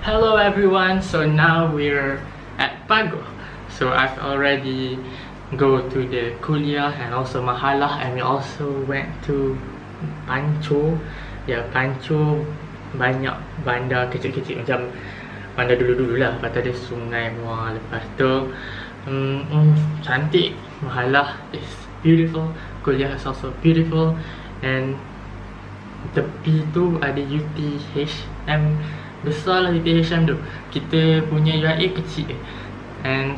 Hello everyone, so now we're at Pagoh. So I've already go to the kuliah and also mahallah, and we also went to Pancoh. Ya, Pancoh banyak bandar kecil-kecil macam bandar dulu-dulu lah. Lepas tu ada Sungai Muar. Lepas tu cantik. Mahallah is beautiful, kuliah is also beautiful, and tepi tu ada UTHM besar lah. UTHM tu kita punya UIA kecil. And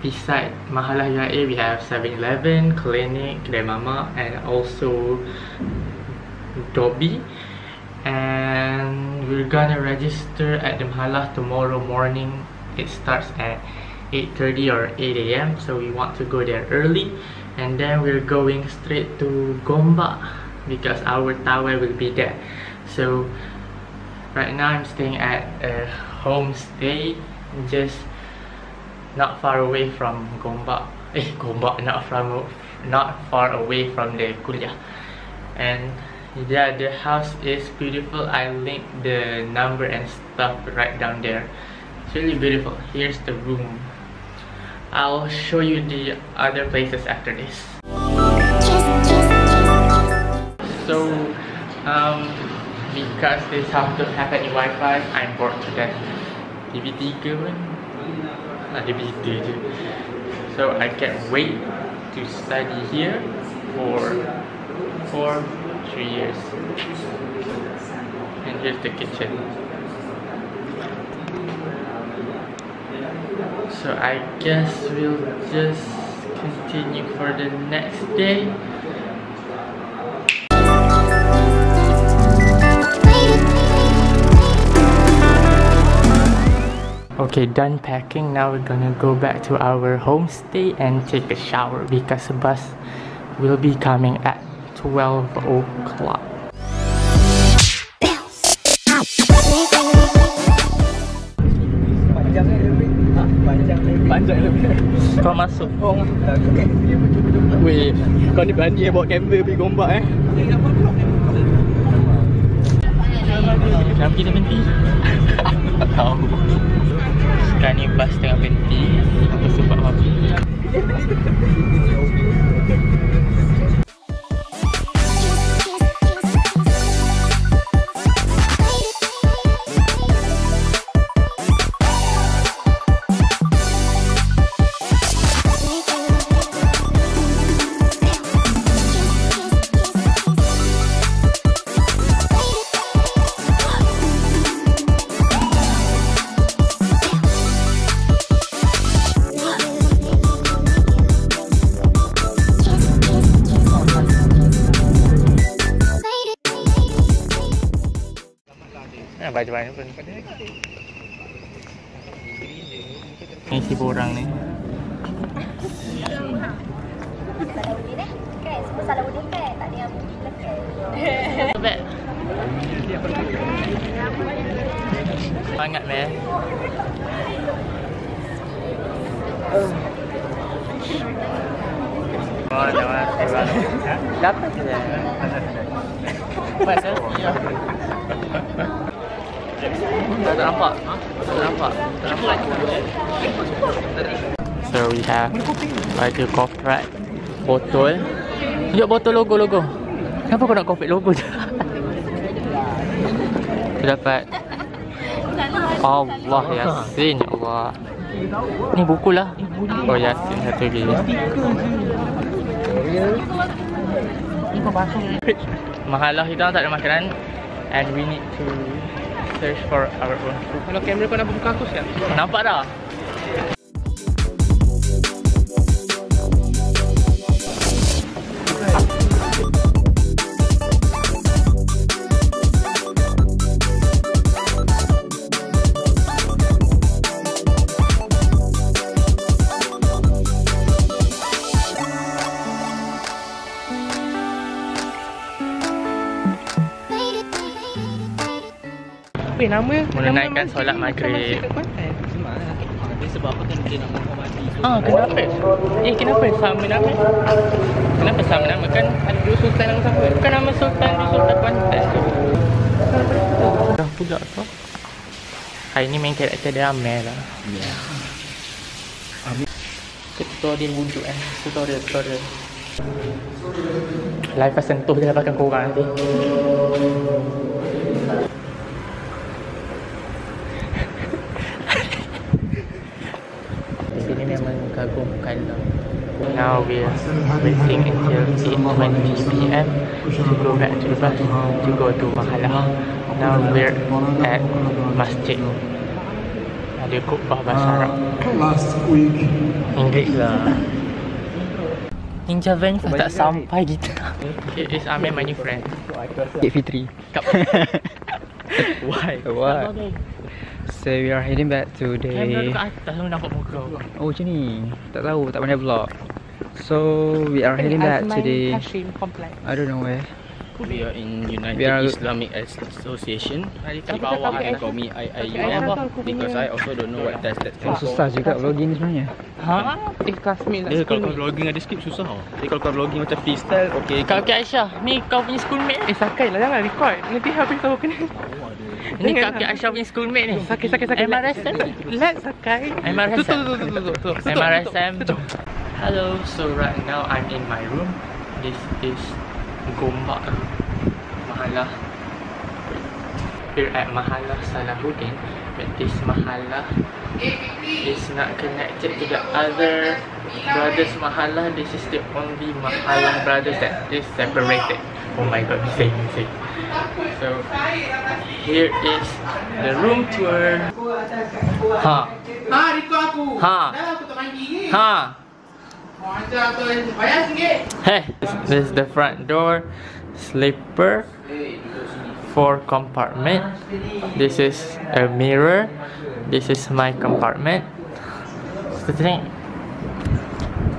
beside mahallah UIA, we have 7-Eleven, clinic, kedai mamak, and also Dobby. And we're gonna register at the mahallah tomorrow morning. It starts at 8:30 or 8 a.m. so we want to go there early, and then we're going straight to Gombak because our tower will be there. So right now I'm staying at a homestay just not far away from Gombak. Not far away from the kuliah. And yeah, the house is beautiful. I link the number and stuff right down there. It's really beautiful. Here's the room. I'll show you the other places after this. So because this house don't have any Wi-Fi, I'm bored to death. TV3 pun ada berita je. So I can't wait to study here for 3 years. And here's the kitchen. So I guess we'll just continue for the next day. Okay, done packing. Now we're gonna go back to our homestay and take a shower because the bus will be coming at 12 o'clock. Kau masuk. Weh, kau ni berani bawa kamera pergi Gombak eh. Kenapa kita berhenti? Tak tahu. Sekarang ni bas tengah berhenti. Aku sebab apa? Baju-baju pun ni sibuk orang ni. Salahuddin eh? Kan? Semua Salahuddin kan? Tak ada yang pergi lekat. Semangat meh. Oh, jangan keluar. Dapat je. Pasal? Ya. So we have baju corporate, botol. Tunjuk botol logo. Kenapa kau nak corporate logo je? Kita dapat Allah Yasin, ya Allah. Ni buku lah. Oh Yasin satu lagi. Ni kau basuh. Mahallah kita tak ada makanan, and we need to search for our own food. Kalau kamera kau nak buka aku siap? Nampak dah. menunaikan solat maghrib. Sebab apa kan dia nak menghormati? Kenapa? Kenapa sama nama kan? Ada dua sultan yang sama. Bukan nama sultan tu, sultan Kuantan tu. Dah pula tu. Hari ni main karakter drama lah. Ya. Tutorial wujud kan? Tutorial. Live pas sentuh dia dapatkan korang nanti. Now we are waiting until 8:20 PM to go back to the bus to go to mahallah. Now we are at masjid. Ada khutbah bahasa Arab. Last week. Inggris lah. Ninja van tak sampai kita. It is Amir my new friend. Kek Fitri. Why? So we are heading back to the... Kamera dekat atas tu nampak muka. Oh macam ni. Tak tahu, tak pandai vlog. So we are heading back to the... I don't know where. We are in United Islamic Association. Di bawah ada kami IIUM. Because I also don't know what that's for. Susah juga vlogging ni sebenarnya. Classmate lah. Kalau kau vlogging ada script susah tau. Jadi kalau kau vlogging macam freestyle, okay. Kak Aisyah, ni kau punya schoolmate. Sakai lah jangan record. Nanti habis tahu kena. Ini Kak Aisyah punya schoolmate ni. Sakai. MRSM ni. Let's sakai. MRSM. Tutup. MRSM. Hello, so right now I'm in my room. This is Gombak mahallah. We're at mahallah Salahuddin, but this mahallah is not connected to the other brothers mahallah. This is the only mahallah brothers that is separated. Oh my god, insane. So here is the room tour. Hey, this is the front door. Sleeper, 4 compartment. This is a mirror. This is my compartment.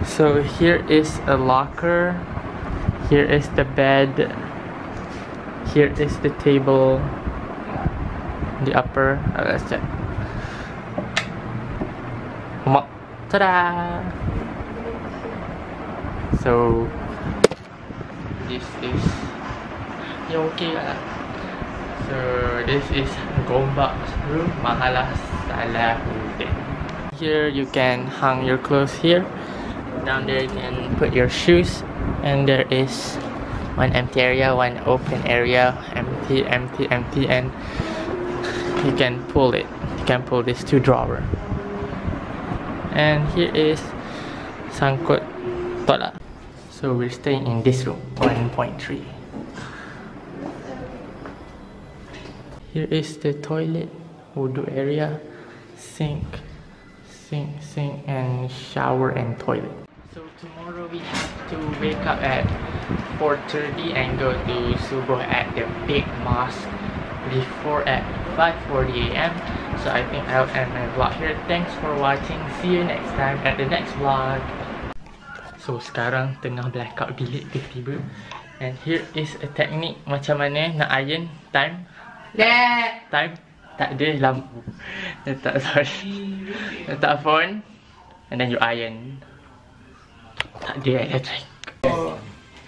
So here is a locker. Here is the bed. Here is the table. The upper. Let's check. Ta-da! So this is this is Gombak's room, mahallah Salahuddin. Here you can hang your clothes here. Down there you can put your shoes, and there is one empty area, one open area, empty, and you can pull it. You can pull this 2 drawer. And here is sangkut toilet. So we're staying in this room, 1.3. Here is the toilet, wudu area, sink, and shower and toilet. So tomorrow we have to wake up at 4:30 and go to Subuh at the big mosque before at 5:40 AM. So I think I'll end my vlog here. Thanks for watching. See you next time at the next vlog. So sekarang tengah blackout bilik tiba-tiba. And here is a technique macam mana nak iron. Time tak ada lampu. Letak phone, and then you iron. Tak ada electric.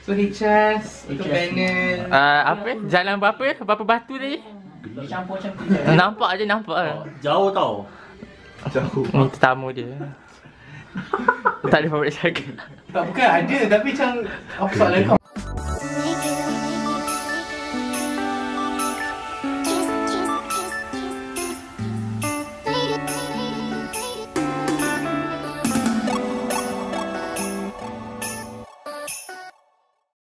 So HS untuk panel apa? Jalan berapa batu tadi? Nampak oh, jauh tau. Ni tetamu dia. Tak ada favorit saya. Tak bukan ada tapi macam apa soalan kau?